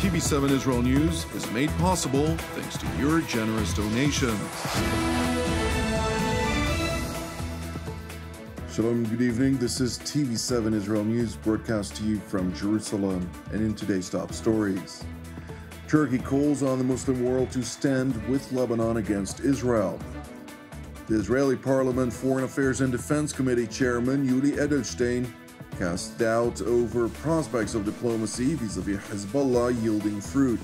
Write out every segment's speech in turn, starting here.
TV7 Israel News is made possible thanks to your generous donations. Shalom, good evening. This is TV7 Israel News, broadcast to you from Jerusalem. And in today's top stories, Turkey calls on the Muslim world to stand with Lebanon against Israel. The Israeli Parliament Foreign Affairs and Defense Committee Chairman Yuli Edelstein cast doubt over prospects of diplomacy vis-à-vis Hezbollah yielding fruit.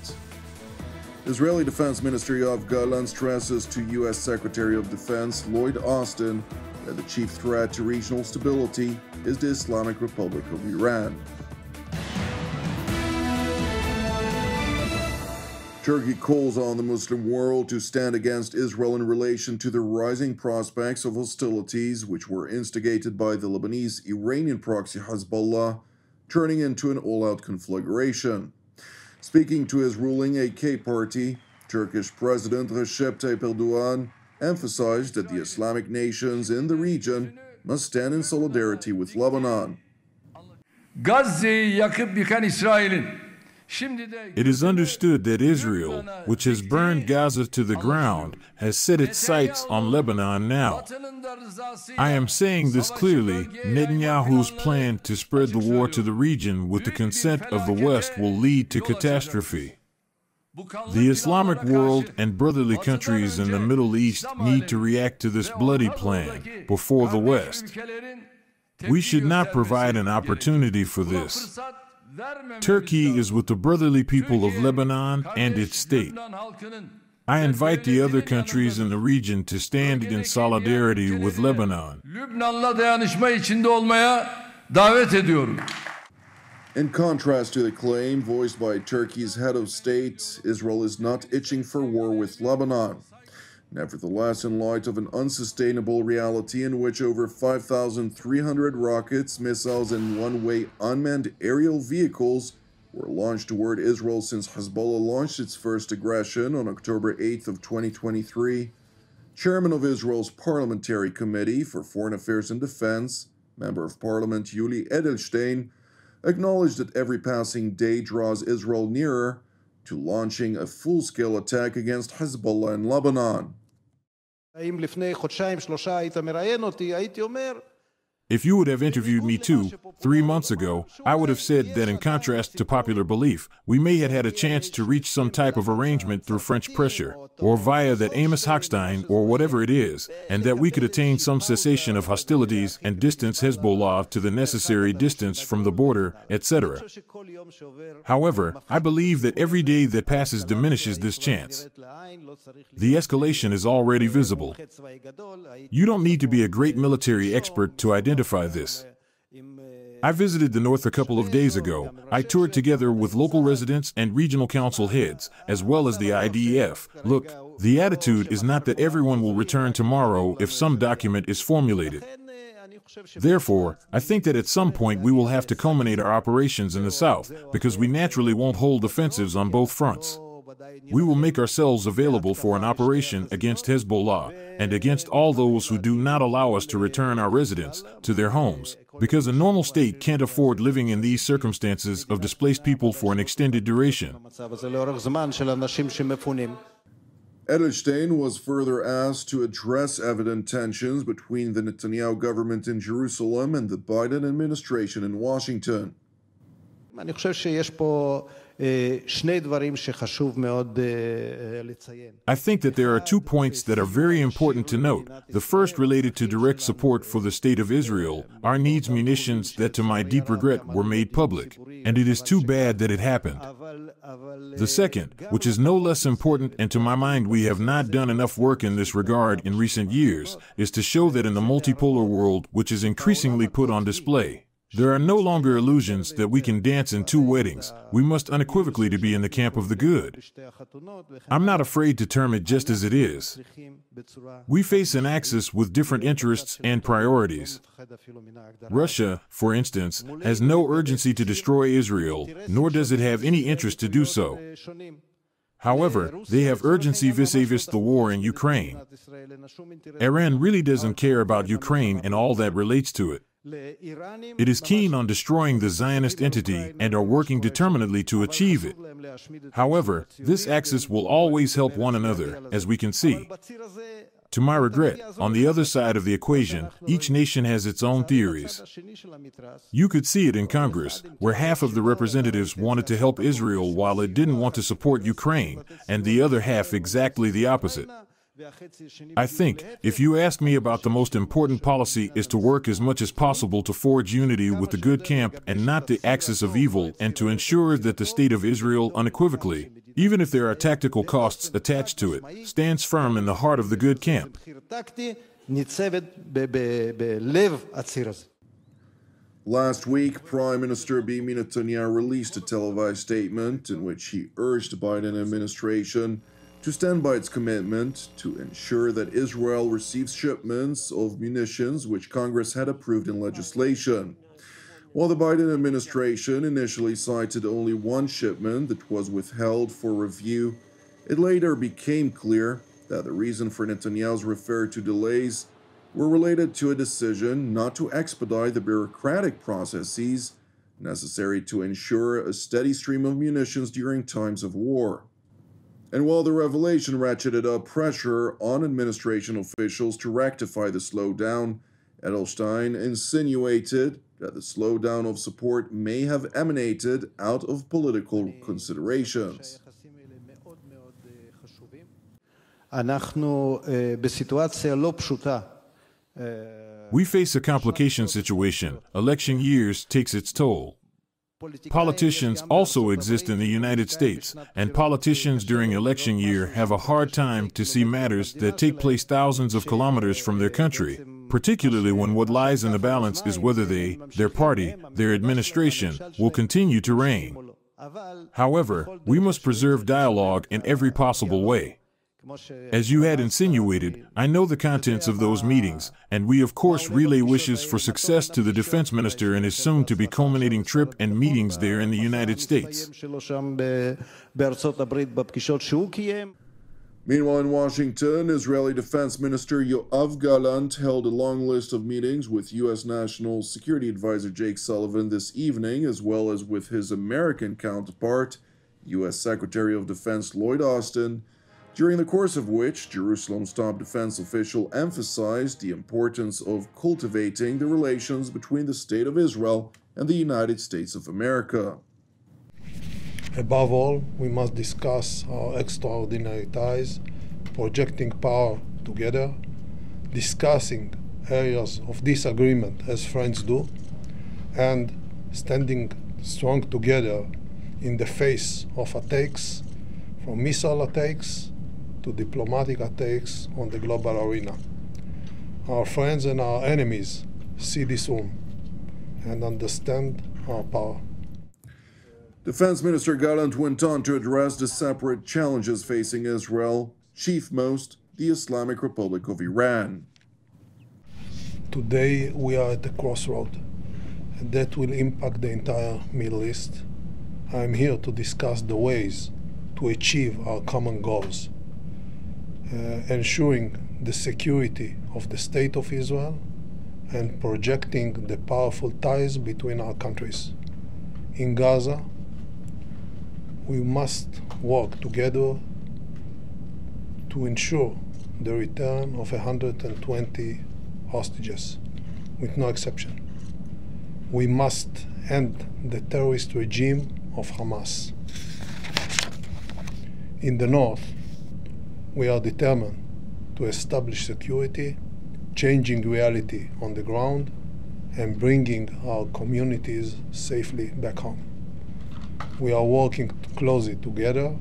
Israeli Defense Minister Yoav Gallant stresses to U.S. Secretary of Defense Lloyd Austin that the chief threat to regional stability is the Islamic Republic of Iran. Turkey calls on the Muslim world to stand against Israel in relation to the rising prospects of hostilities which were instigated by the Lebanese-Iranian proxy Hezbollah, turning into an all-out conflagration. Speaking to his ruling AK party, Turkish President Recep Tayyip Erdogan emphasized that the Islamic nations in the region must stand in solidarity with Lebanon. Gazze'yi yakıp yıkan İsrail'in. It is understood that Israel, which has burned Gaza to the ground, has set its sights on Lebanon now. I am saying this clearly. Netanyahu's plan to spread the war to the region with the consent of the West will lead to catastrophe. The Islamic world and brotherly countries in the Middle East need to react to this bloody plan before the West. We should not provide an opportunity for this. Turkey is with the brotherly people of Lebanon and its state. I invite the other countries in the region to stand in solidarity with Lebanon. In contrast to the claim voiced by Turkey's head of state, Israel is not itching for war with Lebanon. Nevertheless, in light of an unsustainable reality in which over 5,300 rockets, missiles, and one-way unmanned aerial vehicles were launched toward Israel since Hezbollah launched its first aggression on October 8th of 2023, Chairman of Israel's Parliamentary Committee for Foreign Affairs and Defense, Member of Parliament Yuli Edelstein, acknowledged that every passing day draws Israel nearer to launching a full-scale attack against Hezbollah in Lebanon. If you would have interviewed me 3 months ago, I would have said that in contrast to popular belief, we may have had a chance to reach some type of arrangement through French pressure, or via that Amos Hochstein, or whatever it is, and that we could attain some cessation of hostilities and distance Hezbollah to the necessary distance from the border, etc. However, I believe that every day that passes diminishes this chance. The escalation is already visible. You don't need to be a great military expert to identify this. I visited the north a couple of days ago. I toured together with local residents and regional council heads, as well as the IDF. Look, the attitude is not that everyone will return tomorrow if some document is formulated. Therefore, I think that at some point we will have to culminate our operations in the south, because we naturally won't hold offensives on both fronts. We will make ourselves available for an operation against Hezbollah and against all those who do not allow us to return our residents to their homes, because a normal state can't afford living in these circumstances of displaced people for an extended duration. Edelstein was further asked to address evident tensions between the Netanyahu government in Jerusalem and the Biden administration in Washington. I think that there are 2 points that are very important to note. The first related to direct support for the State of Israel, our needs munitions that, to my deep regret, were made public, and it is too bad that it happened. The second, which is no less important and to my mind we have not done enough work in this regard in recent years, is to show that in the multipolar world, which is increasingly put on display, there are no longer illusions that we can dance in two weddings. We must unequivocally be in the camp of the good. I'm not afraid to term it just as it is. We face an axis with different interests and priorities. Russia, for instance, has no urgency to destroy Israel, nor does it have any interest to do so. However, they have urgency vis-a-vis the war in Ukraine. Iran really doesn't care about Ukraine and all that relates to it. It is keen on destroying the Zionist entity and are working determinedly to achieve it. However, this axis will always help one another, as we can see. To my regret, on the other side of the equation, each nation has its own theories. You could see it in Congress, where half of the representatives wanted to help Israel while it didn't want to support Ukraine, and the other half exactly the opposite. I think, if you ask me about the most important policy is to work as much as possible to forge unity with the good camp and not the axis of evil, and to ensure that the state of Israel unequivocally, even if there are tactical costs attached to it, stands firm in the heart of the good camp. Last week, Prime Minister Benjamin Netanyahu released a televised statement in which he urged the Biden administration to stand by its commitment to ensure that Israel receives shipments of munitions which Congress had approved in legislation. While the Biden administration initially cited only one shipment that was withheld for review, it later became clear that the reason for Netanyahu's referred to delays were related to a decision not to expedite the bureaucratic processes necessary to ensure a steady stream of munitions during times of war. And while the revelation ratcheted up pressure on administration officials to rectify the slowdown, Edelstein insinuated that the slowdown of support may have emanated out of political considerations. We face a complicated situation. Election years takes its toll. Politicians also exist in the United States, and politicians during election year have a hard time to see matters that take place thousands of kilometers from their country, particularly when what lies in the balance is whether they, their party, their administration, will continue to reign. However, we must preserve dialogue in every possible way. As you had insinuated, I know the contents of those meetings, and we of course relay wishes for success to the defense minister in his soon-to-be culminating trip and meetings there in the United States. Meanwhile, in Washington, Israeli Defense Minister Yoav Gallant held a long list of meetings with U.S. National Security Advisor Jake Sullivan this evening, as well as with his American counterpart, U.S. Secretary of Defense Lloyd Austin, during the course of which Jerusalem's top defense official emphasized the importance of cultivating the relations between the State of Israel and the United States of America. Above all, we must discuss our extraordinary ties, projecting power together, discussing areas of disagreement as friends do, and standing strong together in the face of attacks, from missile attacks to diplomatic attacks on the global arena. Our friends and our enemies see this room and understand our power. Defense Minister Gallant went on to address the separate challenges facing Israel, chiefmost the Islamic Republic of Iran. Today we are at a crossroad that will impact the entire Middle East. I'm here to discuss the ways to achieve our common goals. Ensuring the security of the State of Israel and projecting the powerful ties between our countries. In Gaza, we must work together to ensure the return of 120 hostages, with no exception. We must end the terrorist regime of Hamas. In the north, we are determined to establish security, changing reality on the ground, and bringing our communities safely back home. We are working closely together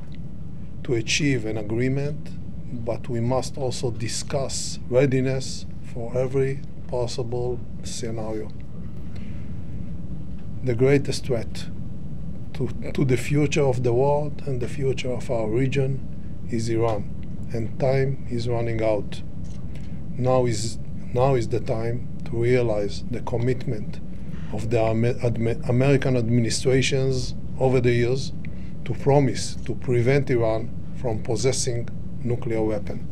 to achieve an agreement, but we must also discuss readiness for every possible scenario. The greatest threat to the future of the world and the future of our region is Iran. And time is running out. Now is the time to realize the commitment of the American administrations over the years to promise to prevent Iran from possessing nuclear weapon.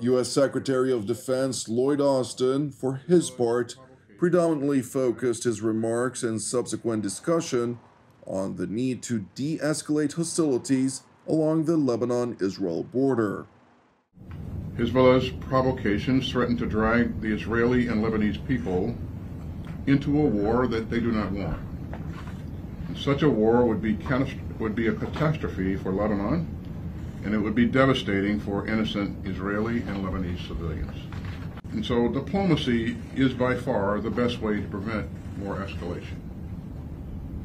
U.S. Secretary of Defense Lloyd Austin, for his part, predominantly focused his remarks and subsequent discussion on the need to de-escalate hostilities along the Lebanon-Israel border. Hezbollah's provocations threaten to drag the Israeli and Lebanese people into a war that they do not want. Such a war would be a catastrophe for Lebanon, and it would be devastating for innocent Israeli and Lebanese civilians. And so diplomacy is by far the best way to prevent more escalation.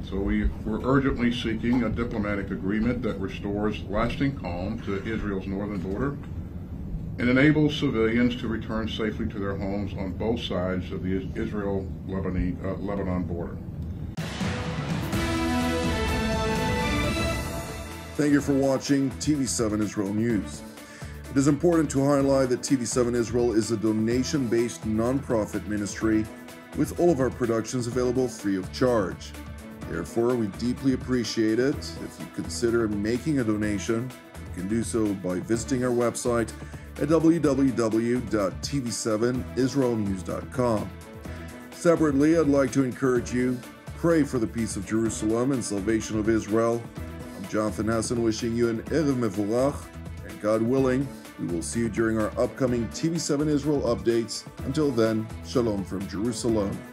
So we're urgently seeking a diplomatic agreement that restores lasting calm to Israel's northern border and enables civilians to return safely to their homes on both sides of the Israel-Lebanon border. Thank you for watching TV7 Israel News. It is important to highlight that TV7 Israel is a donation-based nonprofit ministry with all of our productions available free of charge. Therefore, we deeply appreciate it if you consider making a donation. You can do so by visiting our website at www.tv7israelnews.com. Separately, I'd like to encourage you, pray for the peace of Jerusalem and salvation of Israel. I'm Jonathan Hessen wishing you an Erev Mevorach, and God willing, we will see you during our upcoming TV7 Israel updates. Until then, Shalom from Jerusalem.